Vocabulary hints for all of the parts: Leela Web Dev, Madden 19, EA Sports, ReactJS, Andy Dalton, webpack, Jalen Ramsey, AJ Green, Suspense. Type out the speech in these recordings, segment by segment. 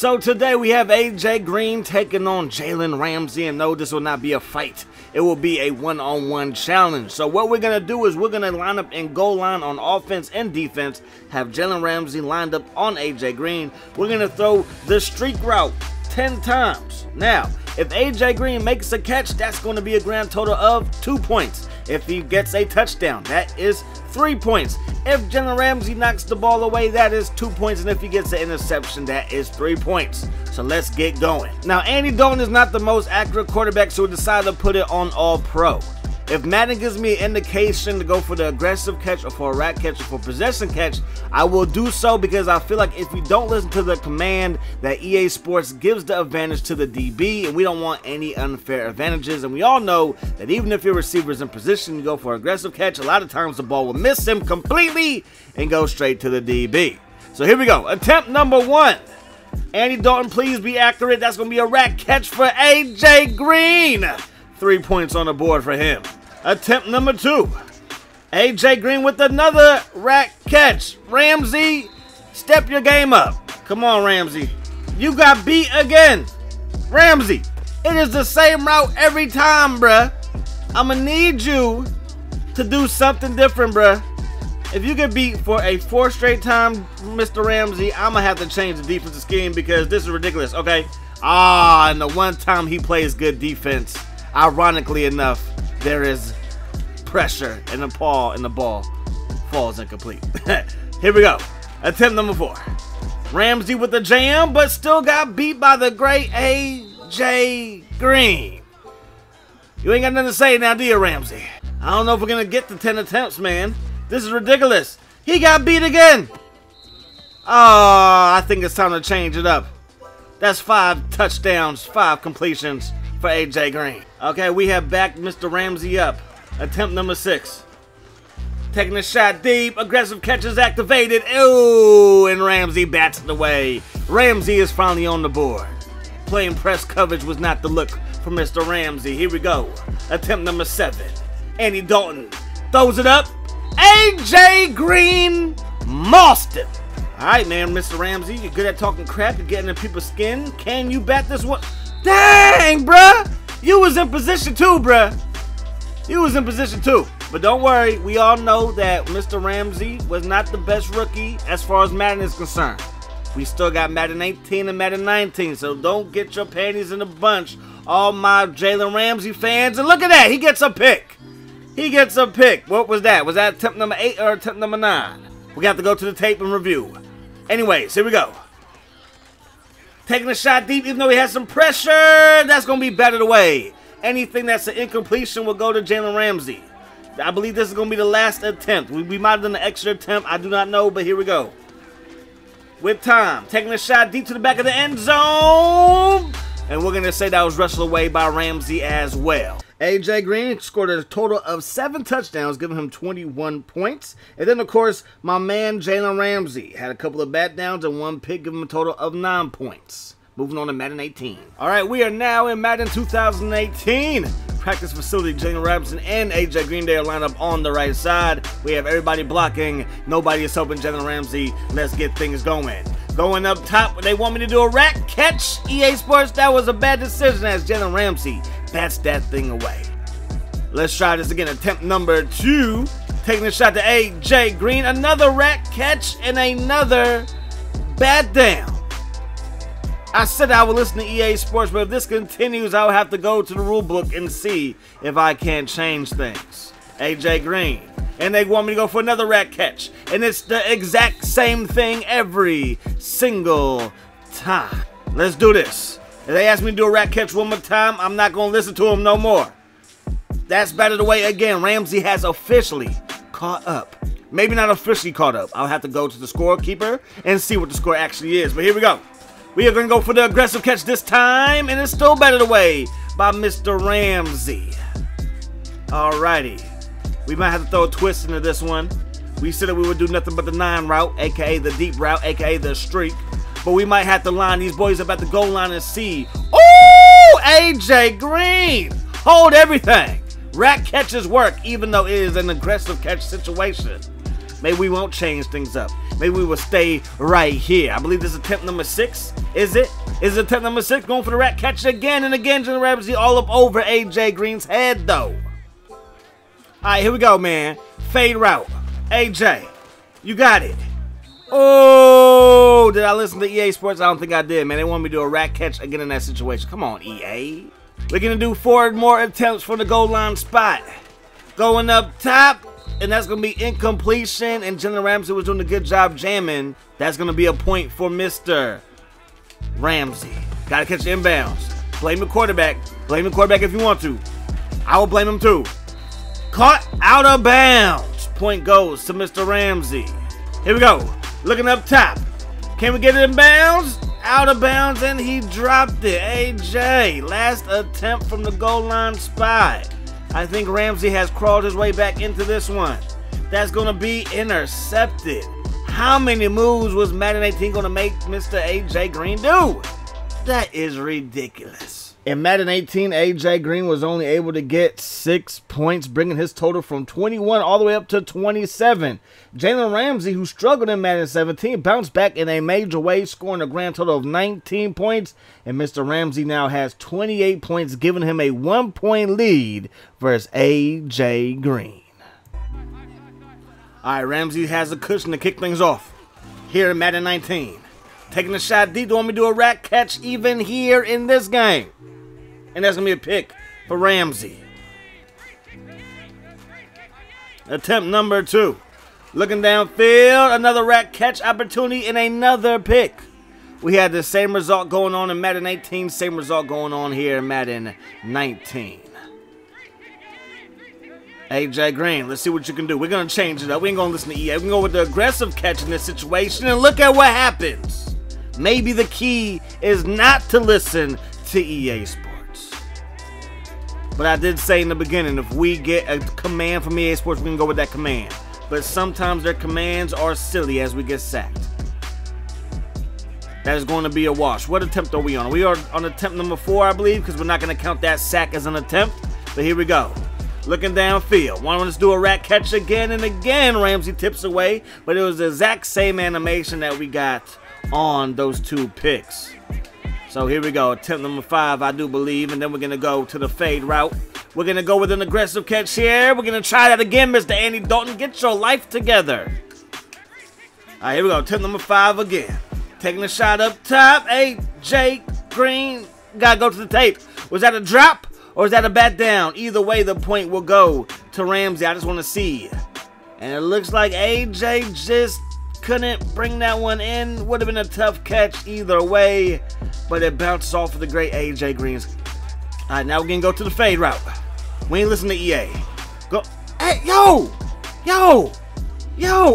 So today we have AJ Green taking on Jalen Ramsey, and no, this will not be a fight. It will be a one-on-one challenge. So what we're going to do is we're going to line up in goal line on offense and defense, have Jalen Ramsey lined up on AJ Green. We're going to throw the streak route 10 times. Now, if AJ Green makes a catch, that's going to be a grand total of 2 points. If he gets a touchdown, that is 3 points. If Jalen Ramsey knocks the ball away, that is 2 points. And if he gets an interception, that is 3 points. So let's get going. Now, Andy Dalton is not the most accurate quarterback, so we decided to put it on All Pro. If Madden gives me an indication to go for the aggressive catch or for a rack catch or for possession catch, I will do so, because I feel like if we don't listen to the command that EA Sports gives the advantage to the DB, and we don't want any unfair advantages. And we all know that even if your receiver is in position to go for aggressive catch, a lot of times the ball will miss him completely and go straight to the DB. So here we go. Attempt number one. Andy Dalton, please be accurate. That's going to be a rack catch for AJ Green. 3 points on the board for him. Attempt number two. AJ Green with another rack catch. Ramsey, step your game up. Come on, Ramsey. You got beat again. Ramsey, it is the same route every time, bruh. I'ma need you to do something different, bruh. If you get beat for a 4th straight time, Mr. Ramsey, I'ma have to change the defensive scheme, because this is ridiculous, okay? Ah, and the one time he plays good defense, ironically enough, there is pressure in the paw, and the ball falls incomplete. Here we go. Attempt number four. Ramsey with the jam, but still got beat by the great AJ Green. You ain't got nothing to say now, do you, Ramsey? I don't know if we're going to get to 10 attempts, man. This is ridiculous. He got beat again. Oh, I think it's time to change it up. That's 5 touchdowns, 5 completions. For AJ Green. Okay, we have backed Mr. Ramsey up. Attempt number 6. Taking a shot deep. Aggressive catches activated. Ooh, and Ramsey bats it away. Ramsey is finally on the board. Playing press coverage was not the look for Mr. Ramsey. Here we go. Attempt number 7. Andy Dalton throws it up. AJ Green mossed it. All right, man, Mr. Ramsey, you're good at talking crap. You're getting in people's skin. Can you bat this one? Dang, bruh! You was in position too, bruh. You was in position too. But don't worry, we all know that Mr. Ramsey was not the best rookie as far as Madden is concerned. We still got Madden 18 and Madden 19, so don't get your panties in a bunch, all my Jalen Ramsey fans. And look at that, he gets a pick. He gets a pick. What was that? Was that attempt number 8 or attempt number 9? We got to go to the tape and review. Anyways, here we go. Taking a shot deep, even though he has some pressure, that's going to be batted away. Anything that's an incompletion will go to Jalen Ramsey. I believe this is going to be the last attempt. We might have done an extra attempt. I do not know, but here we go. With time, taking a shot deep to the back of the end zone. And we're going to say that was wrestled away by Ramsey as well. AJ Green scored a total of 7 touchdowns, giving him 21 points. And then, of course, my man Jalen Ramsey had a couple of bat downs and 1 pick, giving him a total of 9 points. Moving on to Madden 18. All right, we are now in Madden 2018. Practice facility, Jalen Ramsey and AJ Green. They are lined up on the right side. We have everybody blocking. Nobody is helping Jalen Ramsey. Let's get things going. Going up top, they want me to do a rack catch. EA Sports, that was a bad decision as Jalen Ramsey bats that thing away. Let's try this again. Attempt number 2. Taking a shot to AJ Green. Another rack catch and another bat down. I said I would listen to EA Sports, but if this continues, I will have to go to the rule book and see if I can change things. AJ Green. And they want me to go for another rack catch. And it's the exact same thing every single time. Let's do this. If they ask me to do a rack catch one more time, I'm not going to listen to them no more. That's batted away again. Ramsey has officially caught up. Maybe not officially caught up. I'll have to go to the scorekeeper and see what the score actually is. But here we go. We are going to go for the aggressive catch this time. And it's still batted away by Mr. Ramsey. Alrighty. We might have to throw a twist into this one. We said that we would do nothing but the 9 route, a.k.a. the deep route, a.k.a. the streak. But we might have to line these boys up at the goal line and see. Ooh, AJ Green! Hold everything. Rack catches work, even though it is an aggressive catch situation. Maybe we won't change things up. Maybe we will stay right here. I believe this is attempt number 6. Is it? Is it attempt number 6? Going for the rack. Catch it again and again. Jalen Ramsey all up over AJ Green's head, though. All right, here we go, man. Fade route. AJ, you got it. Oh, did I listen to EA Sports? I don't think I did, man. They want me to do a rack catch again in that situation. Come on, EA. We're going to do 4 more attempts for the goal line spot. Going up top, and that's going to be incompletion, and Jalen Ramsey was doing a good job jamming. That's going to be a point for Mr. Ramsey. Got to catch the inbounds. Blame the quarterback. Blame the quarterback if you want to. I will blame him too. Caught out of bounds. Point goes to Mr. Ramsey. Here we go. Looking up top. Can we get it in bounds? Out of bounds, and he dropped it. AJ, last attempt from the goal line spot. I think Ramsey has crawled his way back into this one. That's going to be intercepted. How many moves was Madden 19 going to make Mr. AJ Green do? That is ridiculous. In Madden 18, AJ Green was only able to get 6 points, bringing his total from 21 all the way up to 27. Jalen Ramsey, who struggled in Madden 17, bounced back in a major way, scoring a grand total of 19 points. And Mr. Ramsey now has 28 points, giving him a 1-point lead versus AJ Green. All right, Ramsey has a cushion to kick things off here in Madden 19. Taking a shot deep. Do you want me to do a rack catch even here in this game? And that's going to be a pick for Ramsey. Attempt number 2. Looking downfield. Another rack catch opportunity and another pick. We had the same result going on in Madden 18. Same result going on here in Madden 19. AJ Green, let's see what you can do. We're going to change it up. We ain't going to listen to EA. We can go with the aggressive catch in this situation. And look at what happens. Maybe the key is not to listen to EA Sports. But I did say in the beginning, if we get a command from EA Sports, we can go with that command. But sometimes their commands are silly as we get sacked. That is going to be a wash. What attempt are we on? We are on attempt number 4, I believe, because we're not going to count that sack as an attempt. But here we go. Looking downfield. Why don't we just do a rack catch again and again? Ramsey tips away. But it was the exact same animation that we got on those 2 picks. So here we go, attempt number 5, I do believe, and then we're going to go to the fade route. We're going to go with an aggressive catch here. We're going to try that again, Mr. Andy Dalton. Get your life together. All right, here we go, attempt number 5 again. Taking a shot up top. AJ Green, got to go to the tape. Was that a drop or is that a bat down? Either way, the point will go to Ramsey. I just want to see. And it looks like AJ just couldn't bring that one in. Would have been a tough catch either way, but it bounced off of the great AJ Green's. All right, now we're gonna go to the fade route. We ain't listening to EA. Go, hey, yo!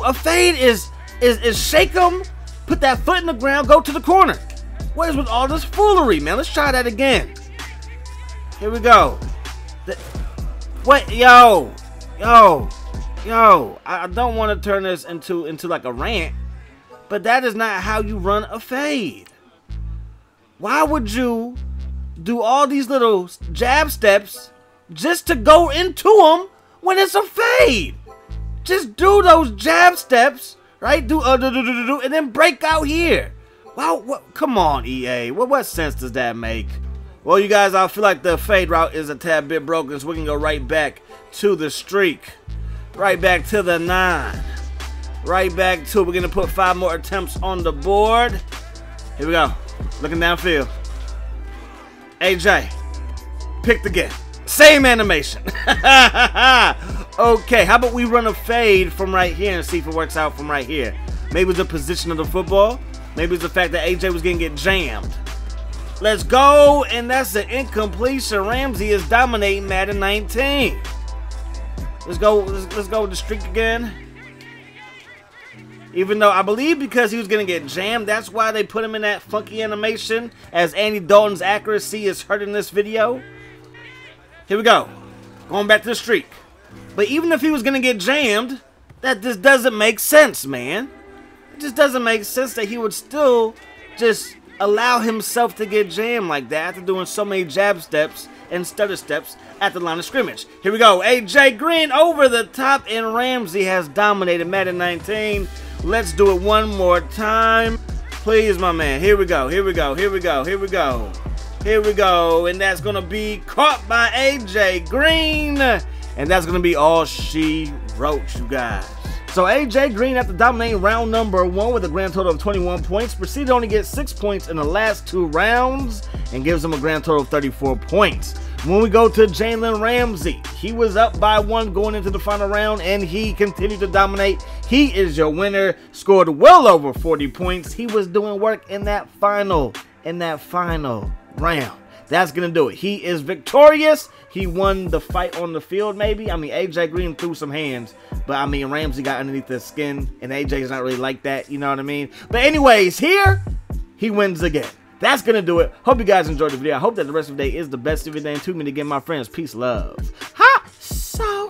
A fade is shake 'em, put that foot in the ground, go to the corner. What is with all this foolery, man? Let's try that again. Here we go. Yo, I don't want to turn this into like a rant, but that is not how you run a fade. Why would you do all these little jab steps just to go into them when it's a fade? Just do those jab steps, right? Do and then break out here. Wow, what, come on, EA. What sense does that make? Well, you guys, I feel like the fade route is a tad bit broken, so we can go right back to the streak. Right back to the 9. Right back to, we're going to put 5 more attempts on the board. Here we go. Looking downfield. AJ. Picked again. Same animation. Okay, how about we run a fade from right here and see if it works out from right here. Maybe it's the position of the football. Maybe it's the fact that AJ was going to get jammed. Let's go, and that's an incompletion. Ramsey is dominating Madden 19. Let's go with the streak again. Even though I believe because he was going to get jammed, that's why they put him in that funky animation, as Andy Dalton's accuracy is hurting this video. Here we go. Going back to the streak. But even if he was going to get jammed, that just doesn't make sense, man. It just doesn't make sense that he would still just allow himself to get jammed like that after doing so many jab steps instead of steps at the line of scrimmage. Here we go. AJ Green over the top, and Ramsey has dominated Madden 19. Let's do it one more time. Please, my man. Here we go. Here we go. Here we go. Here we go. Here we go. And that's going to be caught by AJ Green. And that's going to be all she wrote, you guys. So AJ Green, after dominating round number 1 with a grand total of 21 points, proceeded to only get 6 points in the last 2 rounds and gives him a grand total of 34 points. When we go to Jalen Ramsey, he was up by 1 going into the final round, and he continued to dominate. He is your winner, scored well over 40 points. He was doing work in that final round. That's going to do it. He is victorious. He won the fight on the field, maybe. I mean, AJ Green threw some hands, but I mean, Ramsey got underneath his skin, and AJ's not really like that. You know what I mean? But anyways, here, he wins again. That's going to do it. Hope you guys enjoyed the video. I hope that the rest of the day is the best of your day. And tune in again, my friends. Peace, love. Ha! So.